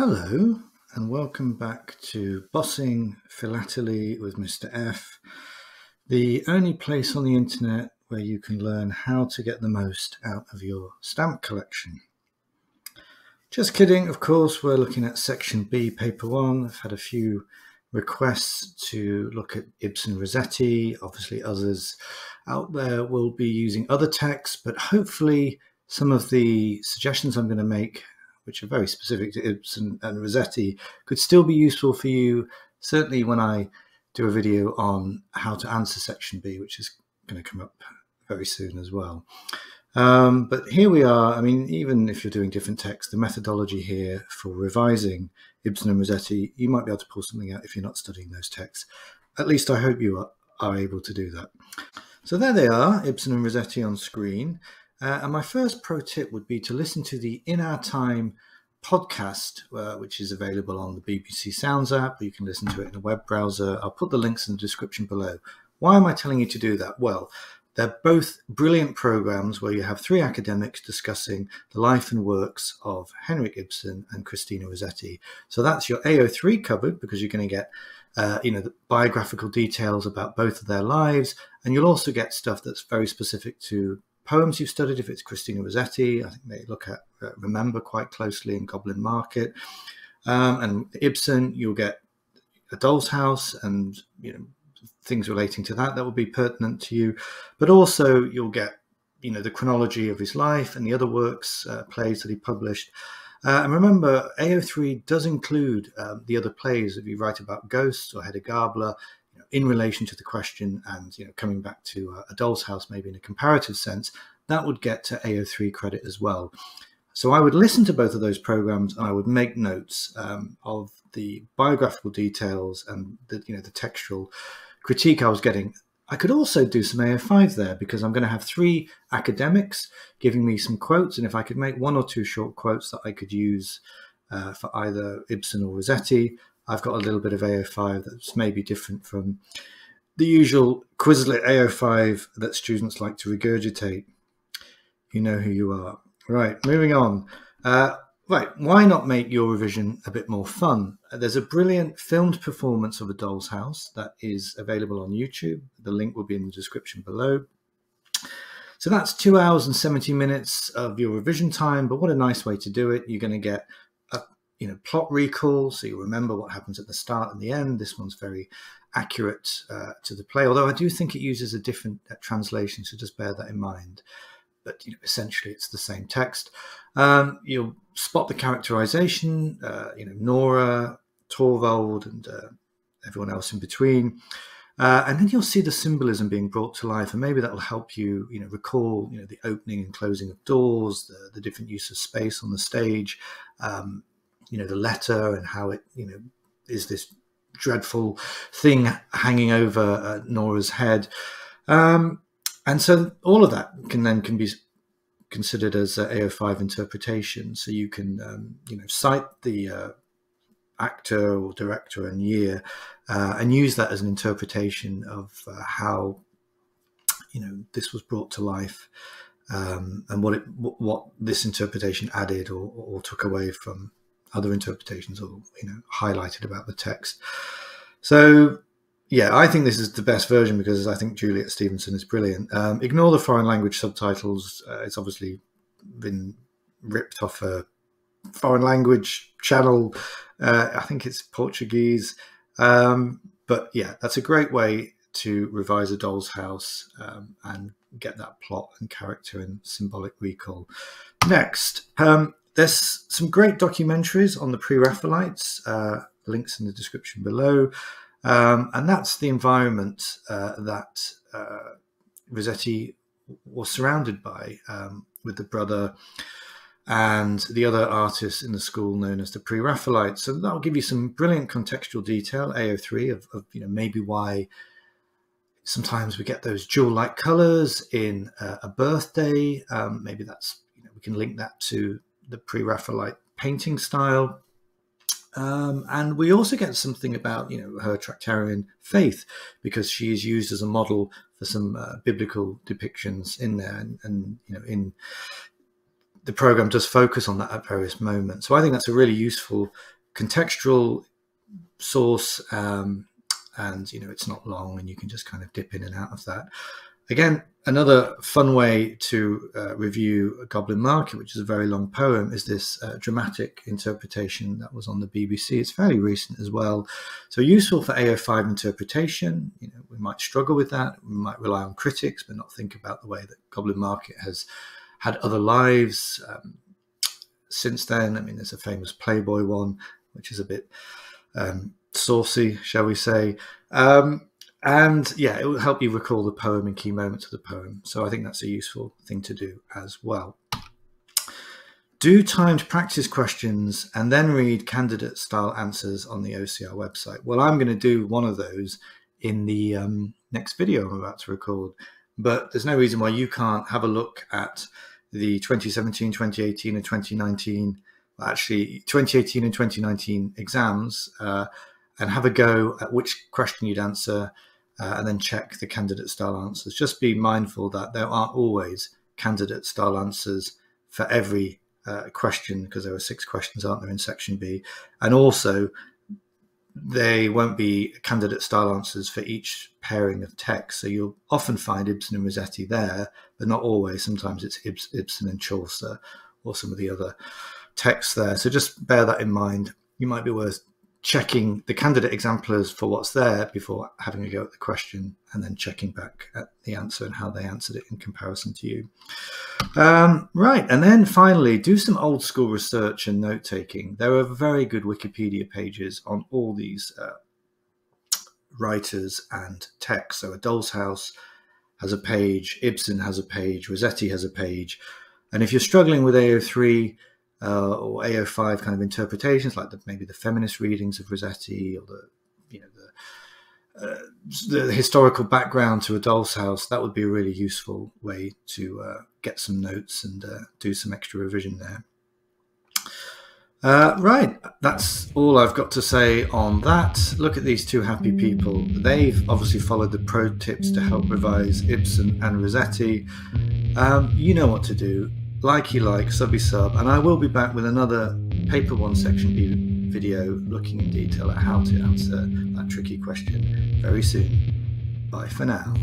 Hello and welcome back to Bossing Philately with Mr. F, the only place on the internet where you can learn how to get the most out of your stamp collection. Just kidding, of course, we're looking at section B, paper one. I've had a few requests to look at Ibsen, Rossetti. Obviously others out there will be using other texts, but hopefully some of the suggestions I'm going to make, which are very specific to Ibsen and Rossetti, could still be useful for you, certainly when I do a video on how to answer section B, which is going to come up very soon as well. But here we are. I mean, even if you're doing different texts, the methodology here for revising Ibsen and Rossetti, you might be able to pull something out if you're not studying those texts. At least I hope you are able to do that. So there they are, Ibsen and Rossetti on screen. And my first pro tip would be to listen to the In Our Time podcast, which is available on the BBC Sounds app. You can listen to it in a web browser. I'll put the links in the description below. Why am I telling you to do that? Well, they're both brilliant programs where you have three academics discussing the life and works of Henrik Ibsen and Christina Rossetti. So that's your AO3 covered, because you're going to get the biographical details about both of their lives. And you'll also get stuff that's very specific to poems you've studied. If it's Christina Rossetti, I think they look at Remember quite closely in Goblin Market. And Ibsen, you'll get A Doll's House and things relating to that will be pertinent to you. But also you'll get the chronology of his life and the other works, plays that he published. And remember, AO3 does include the other plays. If you write about ghosts or Hedda Gabler, in relation to the question and coming back to A Doll's House maybe in a comparative sense, that would get to AO3 credit as well. So I would listen to both of those programs and I would make notes of the biographical details and the the textual critique I was getting. I could also do some AO5 there, because I'm going to have three academics giving me some quotes, and if I could make one or two short quotes that I could use for either Ibsen or Rossetti, I've got a little bit of AO5 that's maybe different from the usual Quizlet AO5 that students like to regurgitate. You know who you are. Right, moving on. Right, why not make your revision a bit more fun? There's a brilliant filmed performance of A Doll's House that is available on YouTube. The link will be in the description below. So that's 2 hours and 70 minutes of your revision time, but what a nice way to do it. You're going to get plot recall, so you remember what happens at the start and the end. This one's very accurate to the play, although I do think it uses a different translation, so just bear that in mind. But essentially it's the same text. You'll spot the characterization, Nora, Torvald, and everyone else in between. And then you'll see the symbolism being brought to life, and maybe that will help you, recall, the opening and closing of doors, the different use of space on the stage, the letter and how it, is this dreadful thing hanging over Nora's head. And so all of that can be considered as AO5 interpretation. So you can, cite the actor or director and year and use that as an interpretation of how, this was brought to life. And what this interpretation added or took away from other interpretations, or highlighted about the text. So yeah, I think this is the best version, because I think Juliet Stevenson is brilliant. Ignore the foreign language subtitles. It's obviously been ripped off a foreign language channel. I think it's Portuguese. But yeah, that's a great way to revise A Doll's House and get that plot and character and symbolic recall. Next, there's some great documentaries on the Pre-Raphaelites, links in the description below. And that's the environment that Rossetti was surrounded by, with the brother and the other artists in the school known as the Pre-Raphaelites. So that'll give you some brilliant contextual detail, AO3, of maybe why sometimes we get those jewel-like colours in a birthday. Maybe that's, we can link that to the Pre-Raphaelite painting style. And we also get something about, her Tractarian faith, because she is used as a model for some biblical depictions in there. And in the program does focus on that at various moments. So I think that's a really useful contextual source, and you know, it's not long and you can just kind of dip in and out of that. Again, another fun way to review Goblin Market, which is a very long poem, is this dramatic interpretation that was on the BBC. It's fairly recent as well. So useful for AO5 interpretation. You know, we might struggle with that. We might rely on critics, but not think about the way that Goblin Market has had other lives since then. I mean, there's a famous Playboy one, which is a bit saucy, shall we say. And yeah, it will help you recall the poem and key moments of the poem. So I think that's a useful thing to do as well. Do timed practice questions and then read candidate style answers on the OCR website. Well, I'm going to do one of those in the next video I'm about to record, but there's no reason why you can't have a look at the 2017, 2018 and 2019, actually 2018 and 2019 exams and have a go at which question you'd answer. And then check the candidate style answers. Just be mindful that there aren't always candidate style answers for every question, because there are 6 questions, aren't there, in section B. And also they won't be candidate style answers for each pairing of text. So you'll often find Ibsen and Rossetti there, but not always. Sometimes it's Ibsen and Chaucer or some of the other texts there. So just bear that in mind. You might be worth checking the candidate exemplars for what's there before having a go at the question, and then checking back at the answer and how they answered it in comparison to you. Right, and then finally, do some old school research and note-taking. There are very good Wikipedia pages on all these writers and texts. So A Doll's House has a page, Ibsen has a page, Rossetti has a page. And if you're struggling with AO3, or AO5 kind of interpretations, like maybe the feminist readings of Rossetti, or the, you know, the historical background to A Doll's House, that would be a really useful way to get some notes and do some extra revision there. Right, that's all I've got to say on that. Look at these two happy people. They've obviously followed the pro tips to help revise Ibsen and Rossetti. You know what to do. Likey like, subby sub, and I will be back with another paper 1 section B video looking in detail at how to answer that tricky question very soon. Bye for now.